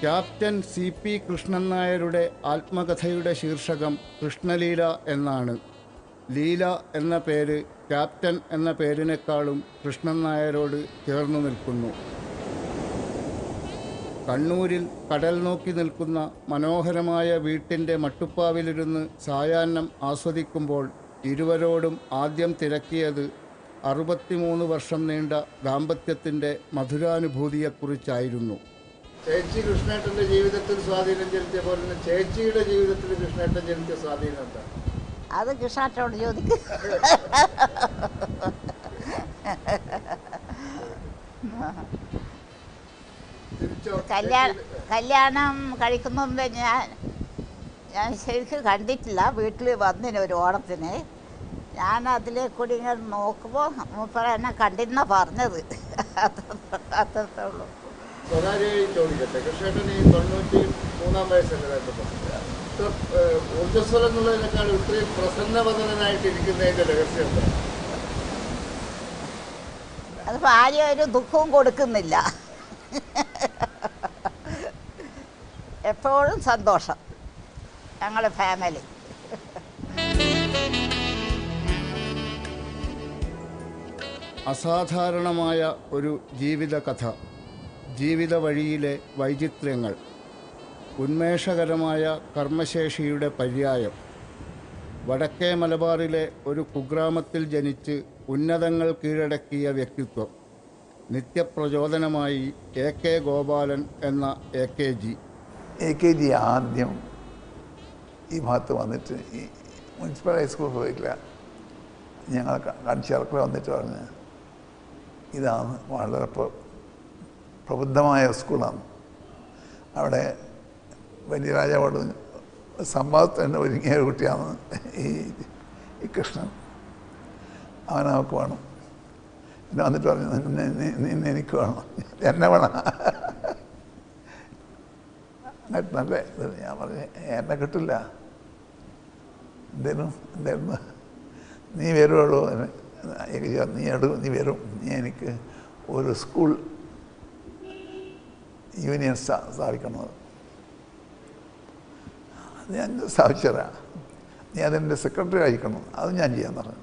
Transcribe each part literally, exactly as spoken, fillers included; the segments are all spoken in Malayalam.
ക്യാപ്റ്റൻ സി പി കൃഷ്ണൻ നായരുടെ ആത്മകഥയുടെ ശീർഷകം കൃഷ്ണലീല എന്നാണ്. ലീല എന്ന പേര് ക്യാപ്റ്റൻ എന്ന പേരിനേക്കാളും കൃഷ്ണൻ നായരോട് ചേർന്നു നിൽക്കുന്നു. കണ്ണൂരിൽ കടൽ നോക്കി നിൽക്കുന്ന മനോഹരമായ വീട്ടിൻ്റെ മട്ടുപ്പാവിലിരുന്ന് സായാഹ്നം ആസ്വദിക്കുമ്പോൾ ഇരുവരോടും ആദ്യം തിരക്കിയത് അറുപത്തിമൂന്ന് വർഷം നീണ്ട ദാമ്പത്യത്തിൻ്റെ മധുരാനുഭൂതിയെക്കുറിച്ചായിരുന്നു. ചേച്ചി കൃഷ്ണേട്ടൻ്റെ ജീവിതത്തിൽ സ്വാധീനം ചെലുത്തിയ പോലെ തന്നെ ചേച്ചിയുടെ ജീവിതത്തിൽ കൃഷ്ണേട്ടൻ ചെലുത്തിയ സ്വാധീനം എന്താ? അത് കൃഷ്ണേട്ടനോട് ചോദിക്കും. കല്യാണം കഴിക്കുന്ന ഞാൻ ഞാൻ ശരിക്കും കണ്ടിട്ടില്ല. വീട്ടിൽ വന്നിന് ഒരു ഓണത്തിന് ഞാൻ അതിലെ കൂടി ഇങ്ങനെ നോക്കുമ്പോൾ മൂപ്പർ എന്നെ കണ്ടിരുന്ന പറഞ്ഞത്. അത്രേ ഉള്ളൂ. സ്വകാര്യമായി ചോദിക്കട്ടെ, കൃഷ്ണേട്ടൻ ഈ തൊണ്ണൂറ്റി മൂന്നാം വയസ്സല്ലേ ഊർജ്ജസ്വലെന്നുള്ളതിനേക്കാൾ ഇത്രയും പ്രസന്നവദനായിട്ടിരിക്കുന്നതിൻ്റെ രഹസ്യം? അത് ഭാര്യ ഒരു ദുഃഖവും കൊടുക്കുന്നില്ല, എപ്പോഴും സന്തോഷം ഞങ്ങളുടെ ഫാമിലി. അസാധാരണമായ ഒരു ജീവിതകഥ, ജീവിത വഴിയിലെ വൈചിത്ര്യങ്ങൾ, ഉന്മേഷകരമായ കർമ്മശേഷിയുടെ പര്യായം. വടക്കേ മലബാറിലെ ഒരു കുഗ്രാമത്തിൽ ജനിച്ച് ഉന്നതങ്ങൾ കീഴടക്കിയ വ്യക്തിത്വം. നിത്യപ്രചോദനമായി എ കെ ഗോപാലൻ എന്ന A K G. A K G ആദ്യം ഈ ഭാഗത്ത് വന്നിട്ട് ഈ മുനിസിപ്പൽ ഹൈസ്കൂൾ പോയിട്ടില്ല, ഞങ്ങൾ കൺചേർക്കിൽ വന്നിട്ട് പറഞ്ഞ് ഇതാണ് വളരെ പ്രബുദ്ധമായ സ്കൂളാണ്, അവിടെ വലിയ രാജാവോട് സമ്പാദത്തിന് ഒരുങ്ങിയ കുട്ടിയാണ് ഈ ഈ കൃഷ്ണൻ, അവനവർക്ക് വേണം. പിന്നെ വന്നിട്ട് പറഞ്ഞു എനിക്ക് വേണം, എന്നെ വേണം. എന്നിട്ട് നല്ല ഞാൻ പറഞ്ഞു എന്നെ കിട്ടില്ല, എന്തേലും എന്തായിരുന്നു നീ വരുവുള്ളൂ, നീ എടുക്കും, നീ വരും, നീ എനിക്ക് ഒരു സ്കൂൾ യൂണിയൻ സ്ഥാപിക്കണത്, അത് ഞാൻ സ്ഥാപിച്ചു തരാം, നീ അതെൻ്റെ സെക്രട്ടറി ആയിരിക്കണം, അത് ഞാൻ ചെയ്യാമെന്ന് പറഞ്ഞു.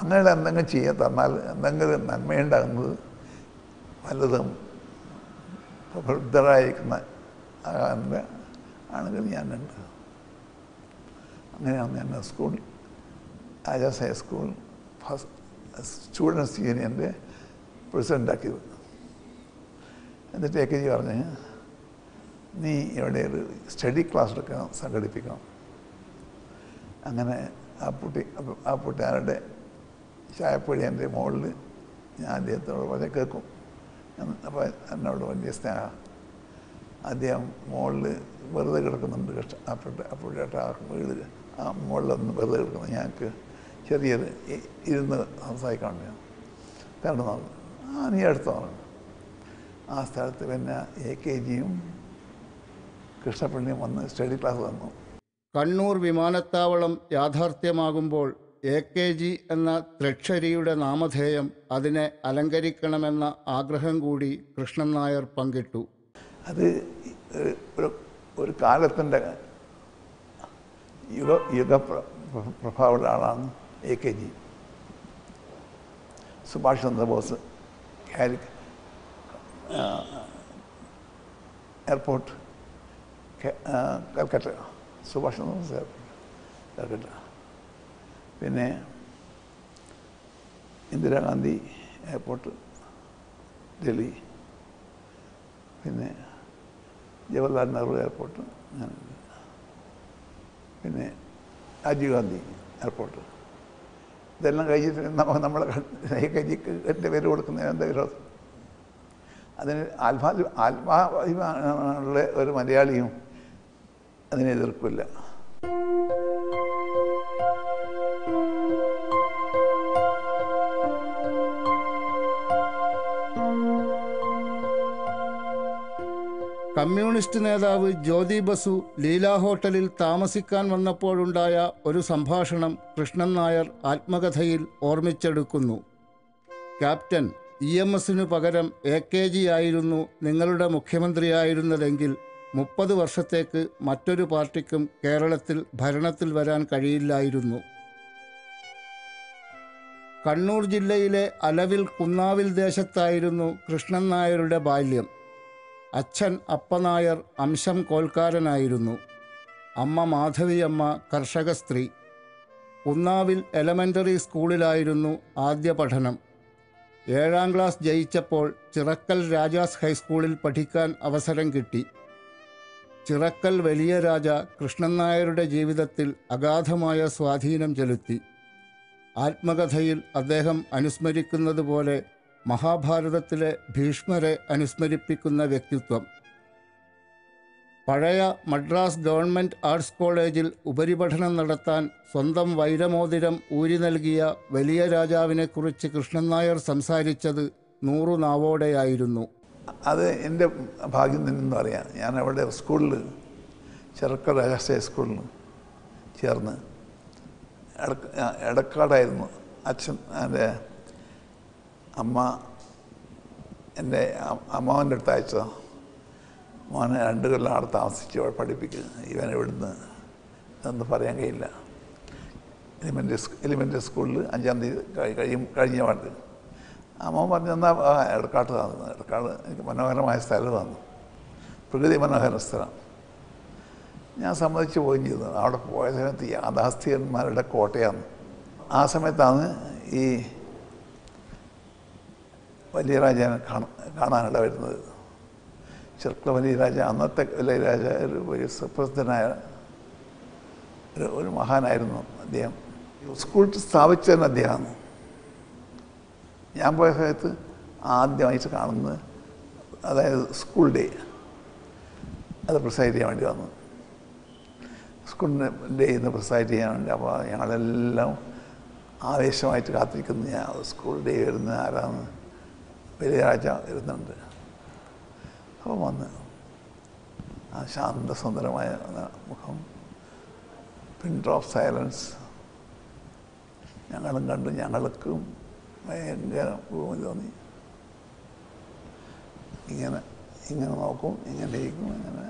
അങ്ങനെ എന്തെങ്കിലും ചെയ്യാൻ തന്നാൽ എന്തെങ്കിലും നന്മയുണ്ടാകുന്നത് വല്ലതും പ്രബുദ്ധരായിരിക്കുന്ന ആകാൻ്റെ ആണെങ്കിൽ ഞാനുണ്ട്. അങ്ങനെയാണ് എൻ്റെ school Ajas high school first students യൂണിയൻ്റെ പ്രസിഡൻ്റാക്കിയത്. എന്നിട്ട് എ കെ ജി പറഞ്ഞ് നീ ഇവിടെ ഒരു സ്റ്റഡി ക്ലാസ്സൊക്കെ സംഘടിപ്പിക്കണം. അങ്ങനെ ആ പുട്ടി ആ പുട്ടാരുടെ ചായപ്പൊടിയൻ്റെ മുകളിൽ ഞാൻ അദ്ദേഹത്തോട് പറഞ്ഞ് കേൾക്കും, അപ്പോൾ എന്നോട് വലിയ സ്നേഹം. അദ്ദേഹം മുകളിൽ വെറുതെ കിടക്കുന്നുണ്ട്, കഷ്ട ആ പുട്ട ആ പുട്ടിയുടെ ആ വീട് ആ മുകളിലൊന്ന് വെറുതെ കിടക്കുന്നു, ഞങ്ങൾക്ക് ചെറിയത് ഇരുന്ന് സംസാരിക്കാൻ വേണ്ടി തരണം പറഞ്ഞു. ആ നീ അടുത്ത് പറഞ്ഞു. ആ സ്ഥലത്ത് പിന്നെ എ കെ ജിയും കൃഷ്ണപിള്ളിയും വന്ന് സ്റ്റഡി ക്ലാസ് തന്നു. കണ്ണൂർ വിമാനത്താവളം യാഥാർത്ഥ്യമാകുമ്പോൾ എ കെ ജി എന്ന ത്രിക്ഷരിയുടെ നാമധേയം അതിനെ അലങ്കരിക്കണമെന്ന ആഗ്രഹം കൂടി കൃഷ്ണൻ നായർ പങ്കിട്ടു. അത് ഒരു കാലത്തിൻ്റെ യുഗ യുഗ പ്രഭാവമുള്ള ആളാണ് A K G. Subhash Chandrabose airport Calcutta, Subhash Chandrabose airport Calcutta, പിന്നെ ഇന്ദിരാഗാന്ധി എയർപോർട്ട് ഡൽഹി, പിന്നെ ജവഹർലാൽ നെഹ്റു എയർപോർട്ട്, പിന്നെ രാജീവ് ഗാന്ധി എയർപോർട്ട്. ഇതെല്ലാം കഴിച്ചിട്ട് നമ്മളെ കഴിക്ക് എൻ്റെ പേര് കൊടുക്കുന്നതിന് എന്താ വിരോധം? അതിന് ആത്മാ ആത്മാഭിമാനമുള്ള ഒരു മലയാളിയും അതിനെ എതിർക്കില്ല. കമ്മ്യൂണിസ്റ്റ് നേതാവ് ജ്യോതി ബസു ലീല ഹോട്ടലിൽ താമസിക്കാൻ വന്നപ്പോഴുണ്ടായ ഒരു സംഭാഷണം കൃഷ്ണൻ നായർ ആത്മകഥയിൽ ഓർമ്മിച്ചെടുക്കുന്നു. ക്യാപ്റ്റൻ ഇ എം എസിനു പകരം എ കെ ജി ആയിരുന്നു നിങ്ങളുടെ മുഖ്യമന്ത്രിയായിരുന്നതെങ്കിൽ മുപ്പത് വർഷത്തേക്ക് മറ്റൊരു പാർട്ടിക്കും കേരളത്തിൽ ഭരണത്തിൽ വരാൻ കഴിയില്ലായിരുന്നു. കണ്ണൂർ ജില്ലയിലെ അലവിൽ കുന്നാവിൽ ദേശത്തായിരുന്നു കൃഷ്ണൻ നായരുടെ ബാല്യം. അച്ഛൻ അപ്പനായർ അംശം കോൽക്കാരനായിരുന്നു. അമ്മ മാധവിയമ്മ കർഷക സ്ത്രീ. കുന്നാവിൽ എലമെൻ്ററി സ്കൂളിലായിരുന്നു ആദ്യ പഠനം. ഏഴാം ക്ലാസ് ജയിച്ചപ്പോൾ ചിറക്കൽ രാജാസ് ഹൈസ്കൂളിൽ പഠിക്കാൻ അവസരം കിട്ടി. ചിറക്കൽ വലിയ രാജ കൃഷ്ണൻ നായരുടെ ജീവിതത്തിൽ അഗാധമായ സ്വാധീനം ചെലുത്തി. ആത്മകഥയിൽ അദ്ദേഹം അനുസ്മരിക്കുന്നത് പോലെ മഹാഭാരതത്തിലെ ഭീഷ്മരെ അനുസ്മരിപ്പിക്കുന്ന വ്യക്തിത്വം. പഴയ മദ്രാസ് ഗവൺമെൻറ് ആർട്സ് കോളേജിൽ ഉപരിപഠനം നടത്താൻ സ്വന്തം വൈരമോതിരം ഊരി നൽകിയ വലിയ രാജാവിനെക്കുറിച്ച് കൃഷ്ണൻ നായർ സംസാരിച്ചത് നൂറു നാവോടെയായിരുന്നു. അത് എൻ്റെ ഭാഗ്യം നിന്നെന്ന് പറയാം. ഞാൻ അവിടെ സ്കൂളിൽ ചെറുക്കൽ രാജാസ് ഹൈസ്കൂളിൽ ചേർന്ന് എടക്കാടായിരുന്നു. അച്ഛൻ എൻ്റെ അമ്മ എൻ്റെ അമ്മാവൻ്റെ അടുത്ത് അയച്ചതാണ്, മോനെ രണ്ട് കൊല്ലം അവിടെ താമസിച്ച് അവിടെ പഠിപ്പിക്കുന്നത്, ഇവൻ എവിടുന്ന് എന്ന് പറയാൻ കഴിയില്ല. എലിമെൻ്ററി എലിമെൻ്ററി സ്കൂളിൽ അഞ്ചാം തീയതി കഴിയും കഴിഞ്ഞ പാട്ട് അമ്മ പറഞ്ഞു എന്നാൽ എടക്കാട്ട് തന്നു. എടക്കാട് എനിക്ക് മനോഹരമായ സ്ഥലം തന്നു, പ്രകൃതി മനോഹര സ്ഥലം. ഞാൻ സമ്മതിച്ച് പോവുകയും ചെയ്തു. അവിടെ പോയ സമയത്ത് യാഥാസ്ഥികന്മാരുടെ കോട്ടയാണ്. ആ സമയത്താണ് ഈ വലിയ രാജാവിനെ കാണാൻ കാണാനിട വരുന്നത്. ചെറുക്കള വലിയ രാജ, അന്നത്തെ വലിയ രാജ ഒരു വലിയ സുപ്രസിദ്ധനായ ഒരു ഒരു മഹാനായിരുന്നു. അദ്ദേഹം സ്കൂൾ സ്ഥാപിച്ച തന്നെ അദ്ദേഹമാണ്. ഞാൻ പോയ സമയത്ത് ആദ്യമായിട്ട് കാണുന്നത്, അതായത് സ്കൂൾ ഡേ, അത് പ്രിസൈഡ് ചെയ്യാൻ വേണ്ടി വന്നു. സ്കൂളിൻ്റെ ഡേ ഇന്ന് പ്രിസൈഡ് ചെയ്യാൻ വേണ്ടി. അപ്പോൾ ഞങ്ങളെല്ലാം ആവേശമായിട്ട് കാത്തിരിക്കുന്നു. ഞാൻ സ്കൂൾ ഡേ വരുന്ന ആരാന്ന്, വലിയ രാജ വരുന്നുണ്ട്. അപ്പോൾ വന്ന് ആ ശാന്തസുന്ദരമായ മുഖം, പിൻ ഡ്രോപ്പ് സൈലൻസ്. ഞങ്ങളും കണ്ടു, ഞങ്ങൾക്കും ഭയങ്കര ഭൂമി തോന്നി. ഇങ്ങനെ ഇങ്ങനെ നോക്കും, ഇങ്ങനെ ഇരിക്കും, ഇങ്ങനെ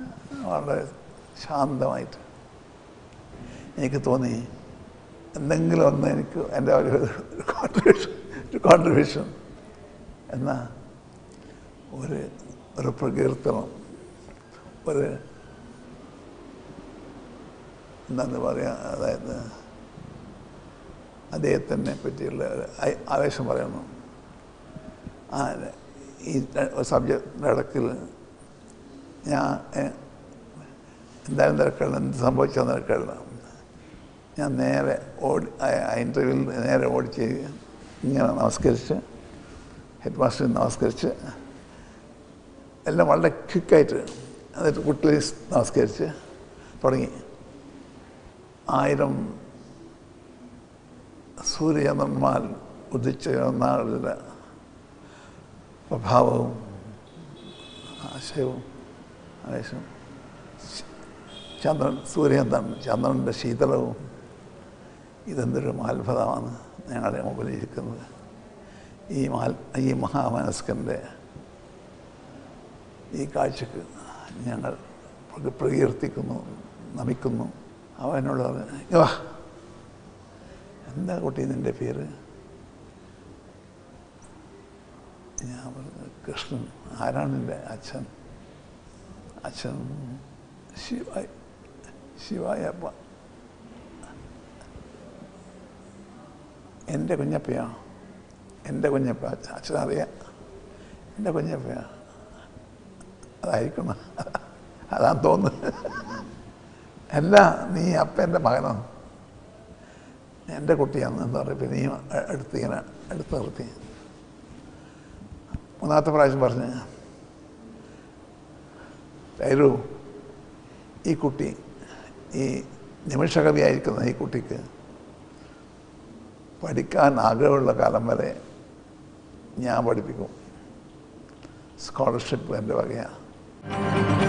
വളരെ ശാന്തമായിട്ട്. എനിക്ക് തോന്നി എന്തെങ്കിലും ഒന്ന് എനിക്ക് എൻ്റെ ഒരു കോൺട്രിബ്യൂഷൻ ഒരു കോൺട്രിബ്യൂഷൻ എന്ന ഒരു ഒരു പ്രകീർത്തനം, ഒരു എന്താണെന്ന് പറയുക, അതായത് അദ്ദേഹത്തിനെ പറ്റിയുള്ള ഒരു ആവേശം പറയുന്നു. ആ ഈ സബ്ജക്റ്റിൻ്റെ ഇടക്കിൽ ഞാൻ എന്തായാലും തിരക്കല്ല, എന്ത് സംഭവിച്ചാൽ തിരക്കല്ല, ഞാൻ നേരെ ഓടി ഇൻ്റർവ്യൂവിൽ നേരെ ഓടിച്ച് ഇങ്ങനെ നമസ്കരിച്ച് ഹെഡ് മാസ്റ്ററിൽ നമസ്കരിച്ച് എല്ലാം വളരെ ക്വിക്കായിട്ട്, എന്നിട്ട് കുട്ടികളെ നമസ്കരിച്ച് തുടങ്ങി. ആയിരം സൂര്യചന്ദ്രന്മാർ ഉദിച്ച നാളുടെ പ്രഭാവവും ആശയവും ആവേശം, ചന്ദ്രൻ സൂര്യചന്ദ്രൻ ചന്ദ്രൻ്റെ ശീതളവും, ഇതെന്തൊരു അത്ഭുതമാണ് ഞങ്ങളുടെ മുമ്പിലിരിക്കുന്നത്. ഈ മാൽ ഈ മഹാമനസ്കൻ്റെ ഈ കാഴ്ചക്ക് ഞങ്ങൾ പ്രകീർത്തിക്കുന്നു, നമിക്കുന്നു. അവനോട് പറഞ്ഞു, വാ, എന്താ കുട്ടി നിൻ്റെ പേര്? ഞാൻ പറഞ്ഞു കൃഷ്ണൻ. ആരാണ് നിൻ്റെ അച്ഛൻ? അച്ഛൻ ശിവായ ശിവായപ്പ. എൻ്റെ കുഞ്ഞപ്പയാ, എൻ്റെ കുഞ്ഞപ്പ. അച്ഛനറിയാം, എൻ്റെ കുഞ്ഞപ്പയാ അതായിരിക്കണം, അതാന്ന് തോന്നുന്നു. അല്ല, നീ അപ്പം എൻ്റെ മകനാണ്, എൻ്റെ കുട്ടിയാണ് എന്ന് പറഞ്ഞപ്പോൾ നീ എടുത്ത് ഇങ്ങനെ എടുത്ത് നിർത്തി. മൂന്നാമത്തെ പ്രാവശ്യം പറഞ്ഞ്, ലൈലു, ഈ കുട്ടി ഈ നിമിഷകവിയായിരിക്കുന്ന ഈ കുട്ടിക്ക് പഠിക്കാൻ ആഗ്രഹമുള്ള കാലം വരെ ഞാൻ പഠിപ്പിക്കും. സ്കോളർഷിപ്പ് എൻ്റെ വകയാണ്.